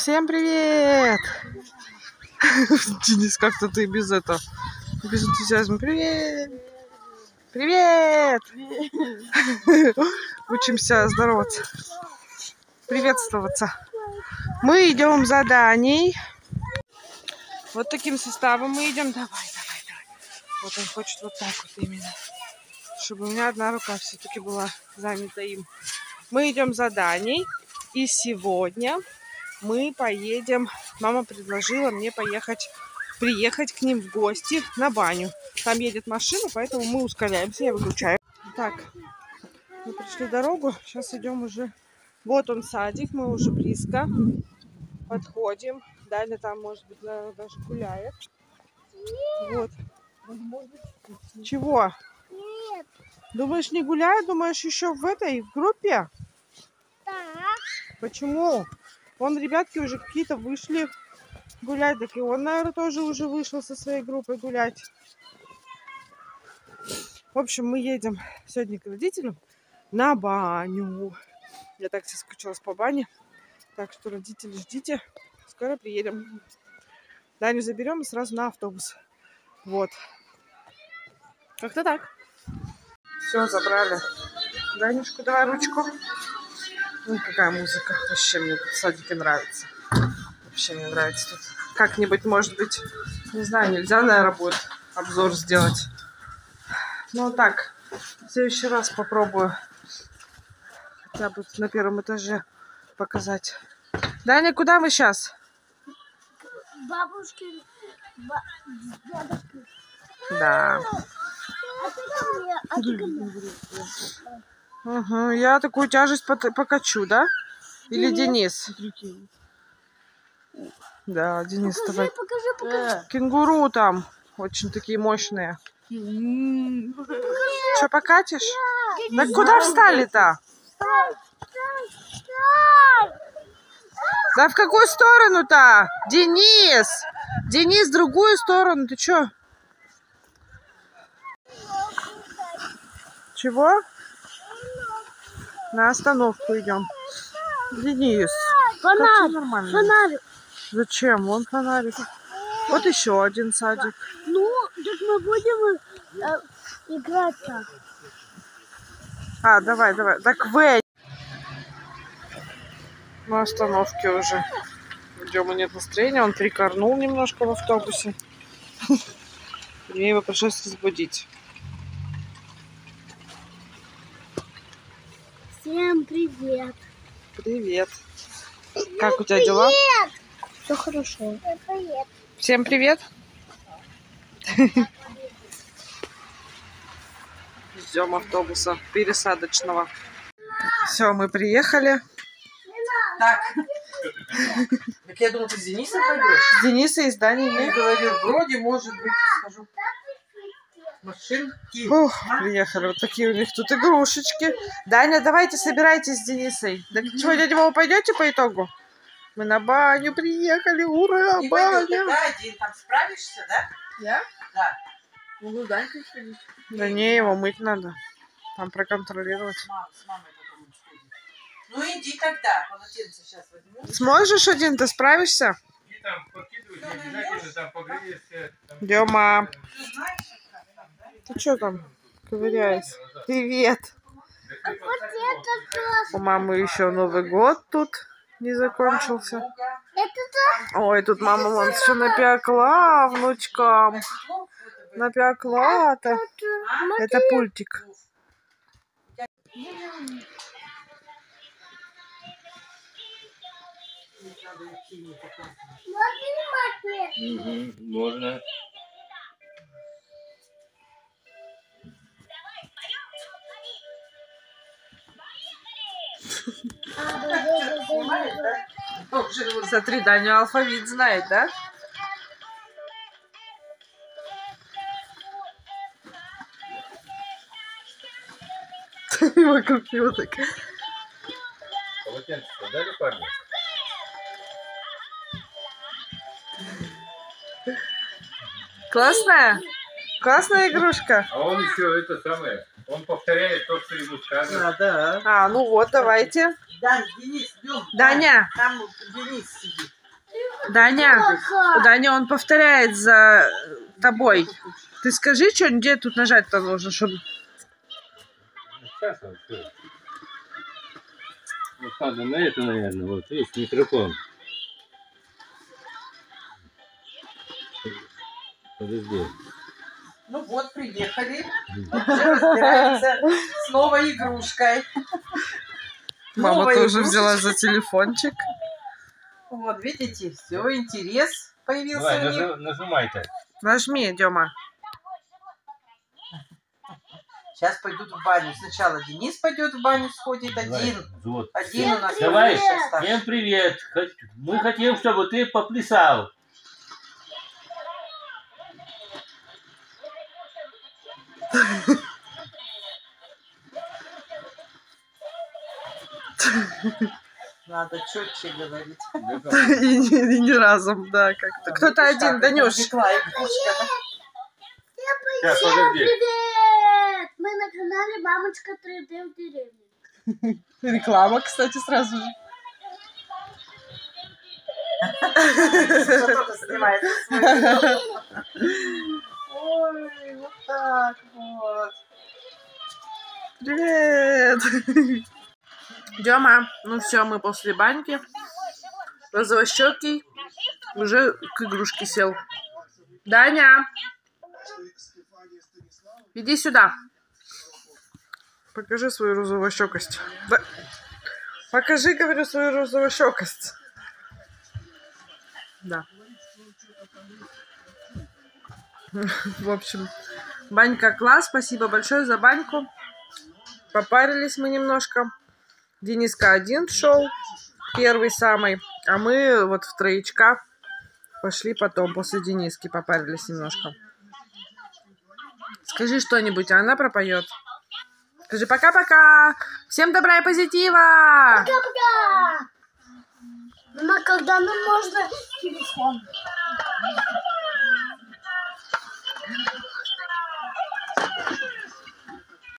Всем привет! Денис, как-то ты без этого, без энтузиазма. Привет! Привет! Учимся здороваться. Приветствоваться. Мы идем заданий. Вот таким составом мы идем. Давай, давай, давай. Вот он хочет вот так вот именно. Чтобы у меня одна рука все-таки была занята им. Мы идем заданий. И сегодня мы поедем. Мама предложила мне приехать к ним в гости на баню. Там едет машина, поэтому мы ускоряемся. Я выключаю. Так, мы пришли дорогу. Сейчас идем уже. Вот он садик, мы уже близко. Подходим. Далее там, может быть, наверное, даже гуляет. Нет. Вот. Чего? Нет. Думаешь, не гуляет? Думаешь, еще в этой группе? Да. Почему? Вон ребятки уже какие-то вышли гулять. Так и он, наверное, тоже уже вышел со своей группой гулять. В общем, мы едем сегодня к родителям на баню. Я так соскучилась по бане. Так что, родители, ждите. Скоро приедем. Даню заберем и сразу на автобус. Вот. Как-то так. Все, забрали. Данюшку, давай ручку. Ну, какая музыка. Вообще мне тут в садике нравится. Вообще мне нравится тут. Как-нибудь, может быть, не знаю, нельзя, наверное, будет обзор сделать. Ну, так, в следующий раз попробую хотя бы на первом этаже показать. Даня, куда мы сейчас? Бабушкин. Да. Угу, я такую тяжесть покачу, да? Или Денис? Да, Денис, давай. Покажи. Кенгуру там очень такие мощные. Что, покатишь? Да куда встали-то? Да в какую сторону-то? Денис! Денис, в другую сторону. Ты чё? Чего? На остановку идем. Денис, фонарик, нормально. Фонарик. Зачем? Вон фонарик. Вот еще один садик. Ну, так мы будем играть так. А, давай, давай. Так вы. На остановке уже. Идем, и нет настроения. Он прикорнул немножко в автобусе. Мне его пришлось разбудить. Всем привет. Привет. Всем как у тебя дела? Привет. Все хорошо. Привет. Всем привет. Ждем автобуса пересадочного. Все, мы приехали. Так. Так я думал, ты с Денисом пойдешь? С Дениса и с Даней. Я говорил, вроде, может быть, скажу. Машинки. Ух, приехали. Вот такие у них тут игрушечки. Даня, давайте собирайтесь с Денисой. Да чего, дядя Вова, пойдете по итогу? Мы на баню приехали. Ура, баня. Да, один там справишься, да? Я? Да. Ну, Данька, сходить. Да не, его мыть надо. Там проконтролировать. Мама, с мамой потом сходит. Ну, иди тогда. Полотенце сейчас возьму. Сможешь один, ты справишься? И там подкидывать, обязательно там погреешься. Дема. Ты что там ковыряешь? Привет! А вот у мамы еще Новый год тут не закончился. Ой, тут мама вон все напекла внучкам. Напекла-то. Это пультик. Можно. Смотри, Даня алфавит знает, да? Вокруг него так. Полотенце-то дали парню? Классная? Классная игрушка. А он еще это самое. Он повторяет то, что ему сказано. Да. А, ну вот, давайте. Дань, Денис, идем. Даня. Там Денис сидит. Даня. Даня, он повторяет за тобой. Ты скажи, что где тут нажать-то нужно, чтобы... Сейчас он все. Вот надо на это, наверное, вот есть микрофон. Подожди. Ну вот, приехали. Вот все разбираемся с новой игрушкой. Мама тоже взяла за телефончик. Вот, видите, все, интерес появился. Давай, нажимай-то. Нажми, Дема. Сейчас пойдут в баню. Сначала Денис пойдет в баню, сходит один. Вот. Один у нас. Давай, всем привет. Мы хотим, чтобы ты поплясал. Надо четче говорить. И не разом, да, как-то. Кто-то один, Данюш. Сейчас, подожди. Мы на канале Мамочка 3D в деревне. Реклама, кстати, сразу же. Кто-то снимает. Ой, вот так вот. Привет. Дема, ну все, мы после баньки. Розовощекий уже к игрушке сел. Даня, иди сюда. Покажи свою розовощекость. Да. Покажи, говорю, свою розовощекость. Да. В общем, банька класс. Спасибо большое за баньку. Попарились мы немножко. Дениска один шел, первый самый. А мы вот в троечка пошли потом, после Дениски попарились немножко. Скажи что-нибудь, а она пропоет. Скажи пока-пока. Всем добра и позитива. Пока-пока. Мама, когда нам можно телефон?